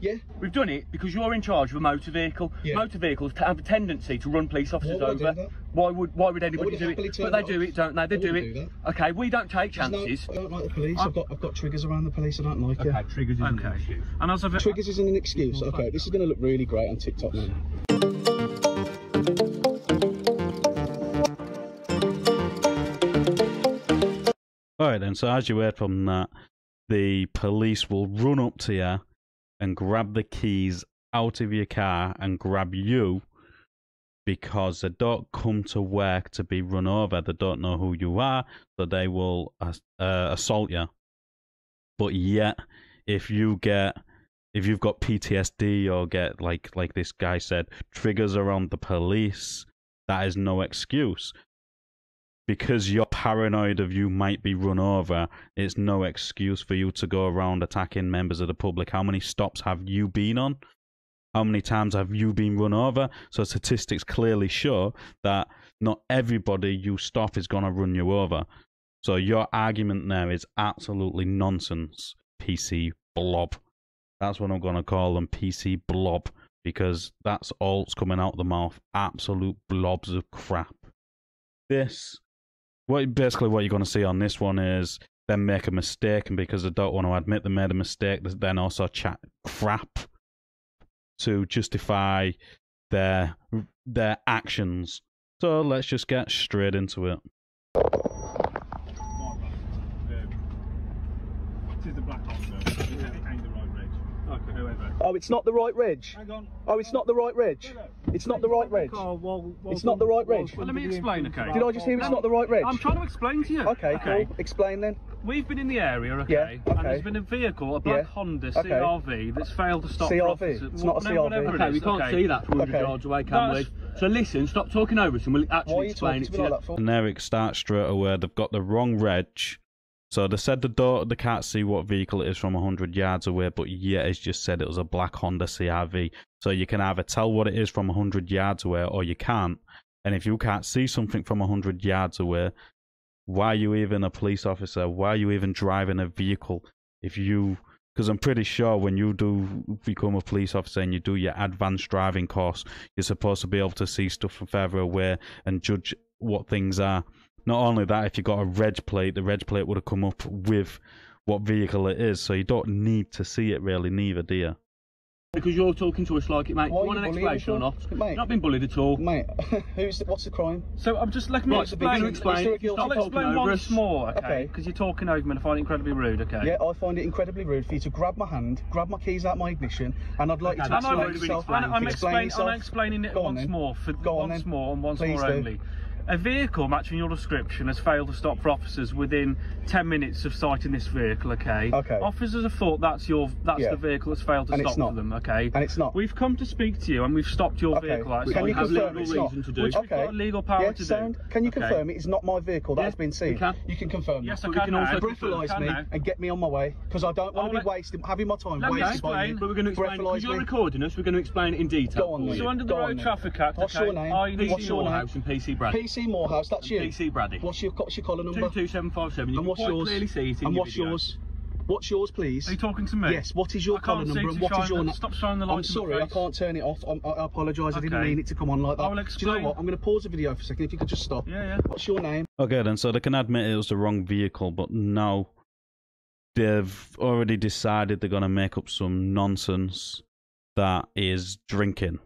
Yeah. We've done it because you're in charge of a motor vehicle. Yeah. Motor vehicles have a tendency to run police officers over. Why would anybody do it? But they do it, don't they? They do it. Okay, we don't take chances. I don't like the police. I've got triggers around the police. I don't like it. Okay, triggers isn't an excuse. And as I've, triggers isn't an excuse. Okay, this is going to look really great on TikTok now. Alright then, so as you heard from that, the police will run up to you and grab the keys out of your car and grab you because they don't come to work to be run over. They don't know who you are, so they will assault you. But yet, if you've got PTSD or get like this guy said, triggers around the police, that is no excuse. Because you're paranoid of you might be run over, it's no excuse for you to go around attacking members of the public. How many stops have you been on? How many times have you been run over? So statistics clearly show that not everybody you stop is going to run you over. So your argument there is absolutely nonsense, PC blob. That's what I'm going to call them, PC blob, because that's all that's coming out of the mouth. Absolute blobs of crap. This... basically what you're going to see on this one is them make a mistake, and because they don't want to admit they made a mistake, they then also chat crap to justify their actions. So let's just get straight into it. Oh, it's not the right reg. Hang on. Oh, it's not the right reg. It's not the right reg. It's not the right reg. Well, let me explain, okay? Did I just hear it's not the right reg? I'm trying to explain to you. Okay, cool. Explain then. We've been in the area, okay? Yeah, okay. And there's been a vehicle, a black Honda CRV, that's failed to stop. CRV? It's not a CRV. Okay, we can't see that from 100 yards away, can we? So listen, stop talking over us and we'll actually explain it to you. And there it starts straight away. They've got the wrong reg. So they said they can't see what vehicle it is from 100 yards away, but yeah, it's just said it was a black Honda CRV. So you can either tell what it is from 100 yards away or you can't. And if you can't see something from 100 yards away, why are you even a police officer? Why are you even driving a vehicle? Because I'm pretty sure when you do become a police officer and you do your advanced driving course, you're supposed to be able to see stuff from further away and judge what things are. Not only that, if you got a reg plate, the reg plate would have come up with what vehicle it is, so you don't need to see it really, neither, do you? Because you're talking to us like it, mate. Why you want an explanation or not? Mate, not been bullied at all, mate. What's the crime? So I'm just letting me explain once more, okay? Because you're talking over me and I find it incredibly rude, okay? Yeah, I find it incredibly rude for you to grab my hand, grab my keys out my ignition, and I'd like you to explain yourself. I'm explaining it once more, once more only. A vehicle matching your description has failed to stop for officers within 10 minutes of sighting this vehicle, okay? Okay. Officers have thought that's the vehicle that's failed to stop for them, okay? And it's not. We've come to speak to you and we've stopped your vehicle outside. Can you confirm it's not? Which we've got legal power to do. Can you confirm it is not my vehicle that has been seen? You can confirm that. Yes, I can. You can also breathalyze me and get me on my way, because I don't want to be having my time wasted by you. But we're going to explain, because you're recording us, we're going to explain it in detail. Go on then. So under the Road Traffic Act, what's your name? DC Morehouse and PC Bradley. DC Morehouse, that's you. DC Bradley. What's your collar number? 22757. You can quite clearly see it in your video. What's yours, please? Are you talking to me? Yes. What is your collar number and what is your name? Stop shining the light. I'm sorry, I can't turn it off. I apologise. I didn't mean it to come on like that. I will explain. Do you know what? I'm going to pause the video for a second. If you could just stop. Yeah, yeah. What's your name? Okay, then. So they can admit it was the wrong vehicle, but now they've already decided they're going to make up some nonsense that is drinking,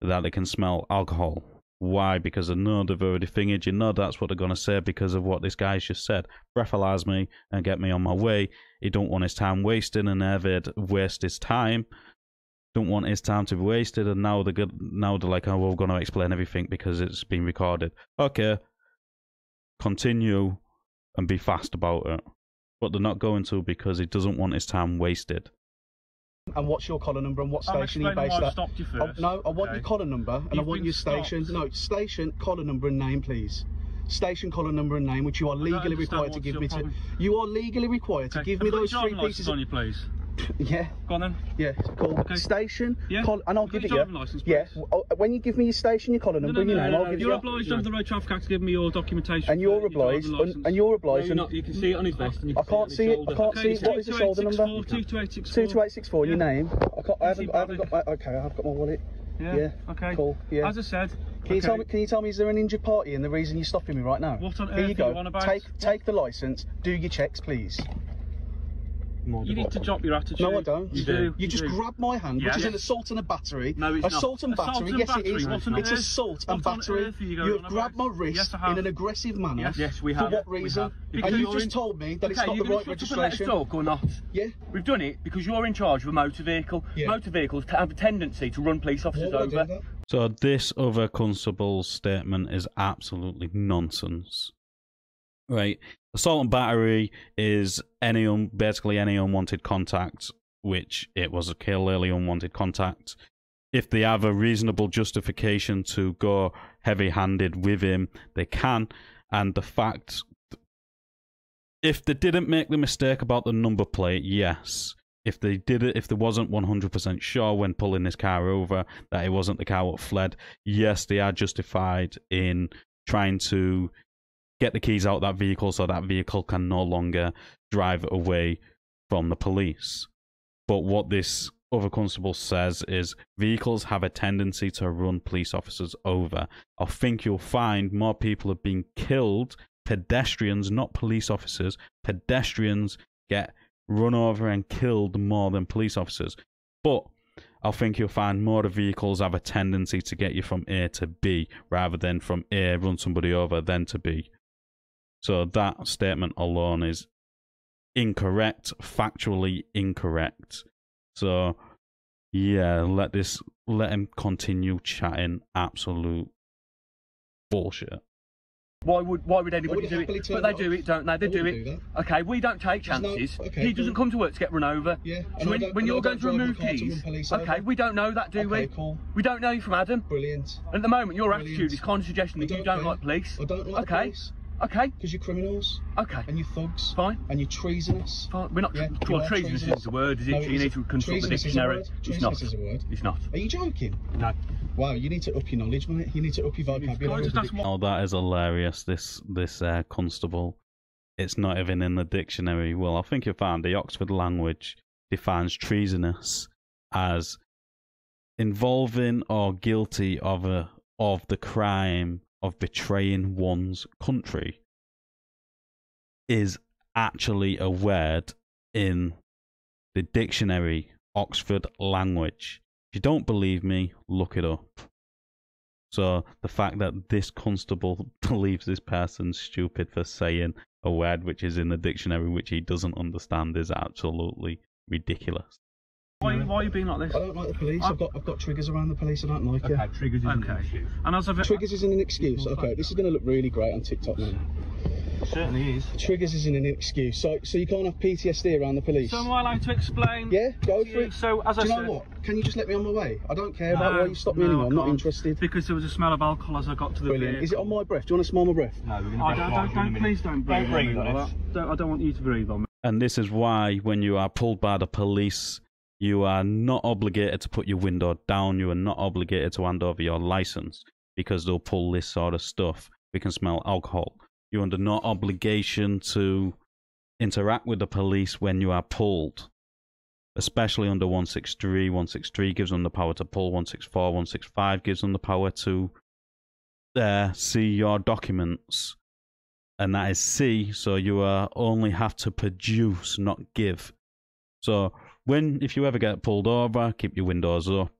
that they can smell alcohol. Why? Because I know they've already fingered you. No, that's what they're going to say because of what this guy's just said. Breathalyze me and get me on my way. He don't want his time wasted, and they'd waste his time. Don't want his time to be wasted, and now they're like, oh, we're going to explain everything because it's been recorded. Okay, continue and be fast about it. But they're not going to, because he doesn't want his time wasted. And what's your collar number and what station are you based at? I stopped you first. No, I want your collar number and I want your station. No, station, collar number and name, please. Station, collar number and name, which you are legally required to give me. You are legally required to give me those three pieces. Yeah. Go on then. Yeah. Cool. Okay. Station. Yeah. And I'll give it your license, please. Yeah. When you give me your station, your collar number, your name, I'll give it. You're obliged under the Road Traffic Act to give me your documentation. And you're obliged. And you're obliged. No, you're not. You can see it on his vest. I can't see it. I can't see it. What is the shoulder number? 22864. 22864. Your name. I haven't got. Okay. I've got my wallet. Yeah. Okay. Cool. Yeah. As I said. Can you tell me, is there an injured party and the reason you're stopping me right now? What on earth are you on about? Take the licence, do your checks, please. You need to drop your attitude. No, I don't. You do. You just grab my hand, which is an assault and a battery. No, it's assault not. And battery, assault and yes, battery. It is. No, it's assault and battery. You have grabbed my wrist in an aggressive manner. Yes, we have. For what reason? And you've just told me that it's not the right registration. Talk or not? Yeah. We've done it because you're in charge of a motor vehicle. Motor vehicles have a tendency to run police officers over. So this other constable's statement is absolutely nonsense. Right, assault and battery is basically any unwanted contact, which it was a clearly unwanted contact. If they have a reasonable justification to go heavy-handed with him, they can. And the fact, if they didn't make the mistake about the number plate, yes. If they did it, if they wasn't 100% sure when pulling this car over that it wasn't the car that fled, yes, they are justified in trying to get the keys out of that vehicle so that vehicle can no longer drive away from the police. But what this other constable says is vehicles have a tendency to run police officers over. I think you'll find more people have been killed, pedestrians, not police officers. Pedestrians get run over and killed more than police officers. But I think you'll find more of the vehicles have a tendency to get you from A to B rather than from A, run somebody over, then to B. So that statement alone is incorrect, factually incorrect. So yeah, let him continue chatting absolute bullshit. Why would anybody do it? But they do it, don't they? They do it. Okay, we don't take chances. He doesn't come to work to get run over. Yeah. So when you're going to remove keys, okay, we don't know that, do we? We don't know you from Adam. Brilliant. And at the moment, your attitude is kind of suggesting that you don't like police. I don't like police. Okay. Because you're criminals. Okay. And you're thugs. Fine. And you're treasonous. Fine. We're not. Well, treasonous is the word, is it? You need to consult the dictionary. It's not. It's not. Are you joking? No. Wow, you need to up your knowledge, mate. You need to up your vocabulary. Oh, that is hilarious. This constable. It's not even in the dictionary. Well, I think you'll find the Oxford language defines treasonous as involving or guilty of the crime of betraying one's country. Is actually a word in the dictionary, Oxford language. If you don't believe me, look it up. So the fact that this constable believes this person's stupid for saying a word which is in the dictionary which he doesn't understand is absolutely ridiculous. Why are you being like this? I don't like the police. I've got triggers around the police. I don't like it. Okay, triggers isn't an excuse. And as triggers isn't an excuse. Okay, this is going to look really great on TikTok now. It certainly is. Triggers isn't an excuse. So you can't have PTSD around the police. So am I allowed to explain? Yeah, go for it. So as I said, do you know what? Can you just let me on my way? I don't care about why you stopped me anymore. I'm not interested. Because there was a smell of alcohol as I got to the brilliant. Vehicle. Is it on my breath? Do you want to smell my breath? No, we're going to don't. Please don't breathe on me. I don't want you to breathe on me. And this is why when you are pulled by the police, you are not obligated to put your window down. You are not obligated to hand over your license because they'll pull this sort of stuff. We can smell alcohol. You're under no obligation to interact with the police when you are pulled, especially under 163. 163 gives them the power to pull. 164, 165 gives them the power to see your documents. And that is C, so you only have to produce, not give. So if you ever get pulled over, keep your windows up.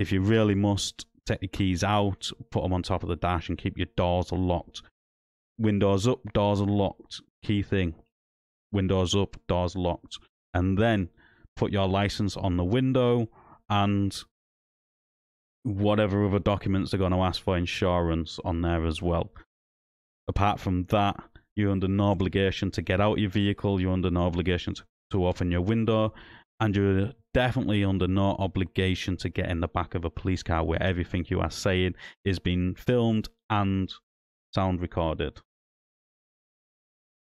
If you really must, take your keys out, put them on top of the dash and keep your doors locked. Windows up, doors are locked. Key thing. Windows up, doors locked. And then put your license on the window and whatever other documents they're going to ask for, insurance on there as well. Apart from that, you're under no obligation to get out your vehicle. You're under no obligation to open your window, and you're definitely under no obligation to get in the back of a police car where everything you are saying is being filmed and sound recorded.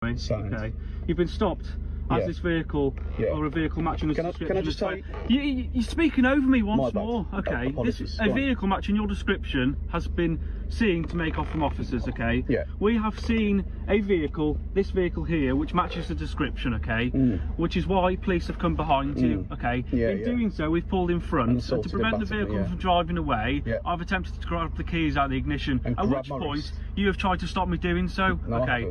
Okay, you've been stopped as this vehicle or a vehicle matching. Can I just say, you're speaking over me once more. Okay, a vehicle matching your description has been seen to make off from officers. Okay, we have seen a vehicle, this vehicle here, which matches the description. Okay, which is why police have come behind you. Okay, in doing so, we've pulled in front to prevent the vehicle from driving away. I've attempted to grab the keys out of the ignition, at which point you have tried to stop me doing so. Okay.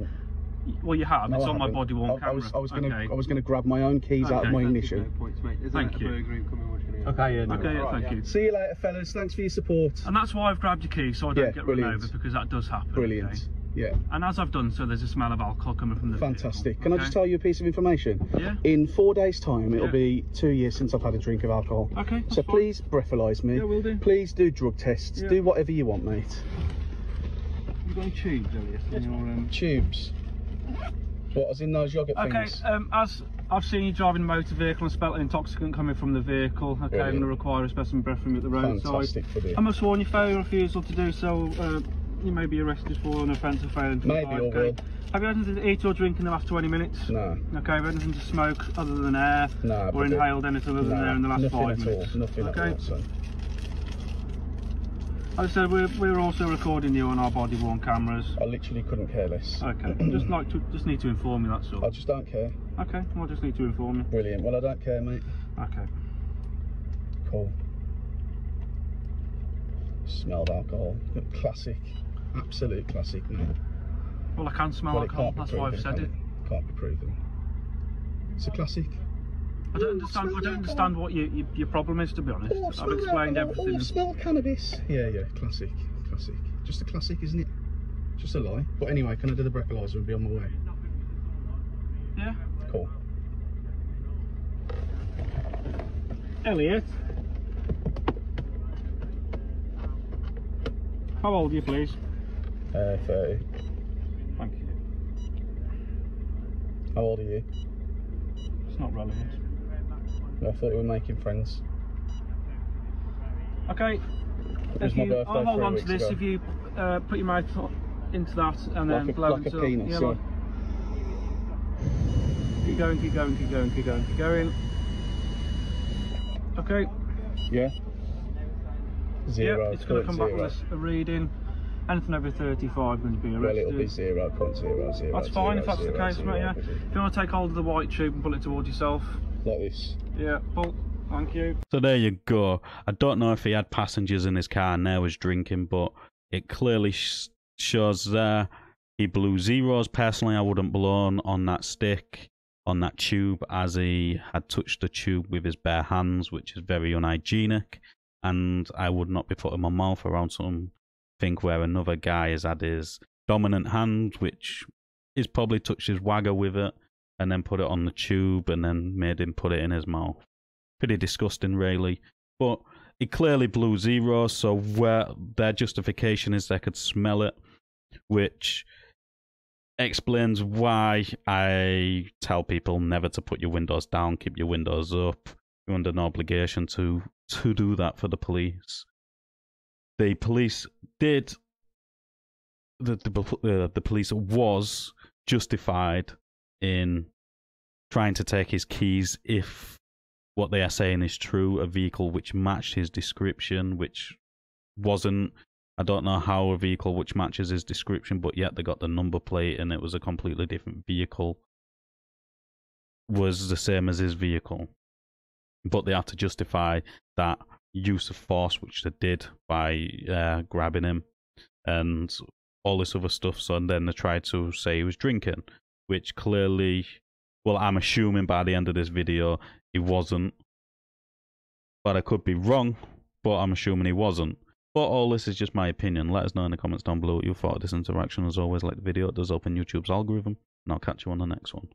Well, you have. No, it's on my body-worn camera. I was going to grab my own keys out of my ignition. No points, mate. Thank you. Thank you. See you later, fellas. Thanks for your support. And that's why I've grabbed your keys, so I don't get run over, because that does happen. Brilliant. Okay? Yeah. And as I've done so, there's a smell of alcohol coming from the vehicle. Can I just tell you a piece of information? Yeah. In 4 days' time, it'll be 2 years since I've had a drink of alcohol. Okay. So please breathalyse me. Yeah, will do. Please do drug tests. Do whatever you want, mate. You've got any tubes, Elliot? Tubes. What, as in those yoghurt things? Okay, as I've seen you driving a motor vehicle and smelt an intoxicant coming from the vehicle, okay, I'm going to require a specimen breath from you at the roadside. I must warn you, failure or refusal to do so, you may be arrested for an offence of failing to comply. Maybe, okay? Have you had anything to eat or drink in the last 20 minutes? No. Okay, have you had anything to smoke other than air? No. Or inhaled anything other than air in the last 5 minutes? Nothing at all, nothing at all. As I said, we're also recording you on our body-worn cameras. I literally couldn't care less. Okay, just need to inform you, that's all. I just don't care. Okay, well, I just need to inform you. Brilliant. Well, I don't care, mate. Okay. Cool. Smelled alcohol. Classic. Absolute classic, mate. Well, I can smell alcohol. That's why I've said it. Can't be proven. It's a classic. I don't understand. I don't understand what your problem is, to be honest. Oh, I've explained everything. Oh, I smell cannabis. Yeah, yeah, classic, classic. Just a classic, isn't it? Just a lie. But anyway, can I do the breathalyzer and be on my way? Yeah. Cool. Elliot, how old are you, please? 30. Thank you. How old are you? It's not relevant. I thought we were making friends. Okay, I'll hold on to this if you put your mouth into that and then blow into it. Yeah, like. Keep going, keep going, keep going, keep going, keep going. Okay. Yeah. Zero. Yep, it's going to come back with a reading. Anything over 35 would be arrested. Well, it'll be 0.00. That's fine if that's the case, mate, yeah. If you want to take hold of the white tube and pull it towards yourself. Like this. Yeah, pull. Thank you. So there you go. I don't know if he had passengers in his car and they was drinking, but it clearly shows there. He blew zeros. Personally, I wouldn't blow on that stick, on that tube, as he had touched the tube with his bare hands, which is very unhygienic. And I would not be putting my mouth around something where another guy has had his dominant hand, which is probably touched his wagger with it, and then put it on the tube and then made him put it in his mouth. Pretty disgusting, really. But he clearly blew zero, so where their justification is they could smell it, which explains why I tell people never to put your windows down, keep your windows up. You're under no obligation to do that for the police. The police did. The police was justified in trying to take his keys if what they are saying is true. A vehicle which matched his description, which wasn't. I don't know how a vehicle which matches his description, but yet they got the number plate and it was a completely different vehicle, was the same as his vehicle. But they had to justify that use of force, which they did by grabbing him and all this other stuff. So, and then they tried to say he was drinking, which clearly, well, I'm assuming by the end of this video he wasn't, but I could be wrong, but I'm assuming he wasn't. But all this is just my opinion. Let us know in the comments down below what you thought of this interaction. As always, like the video, it does open YouTube's algorithm, and I'll catch you on the next one.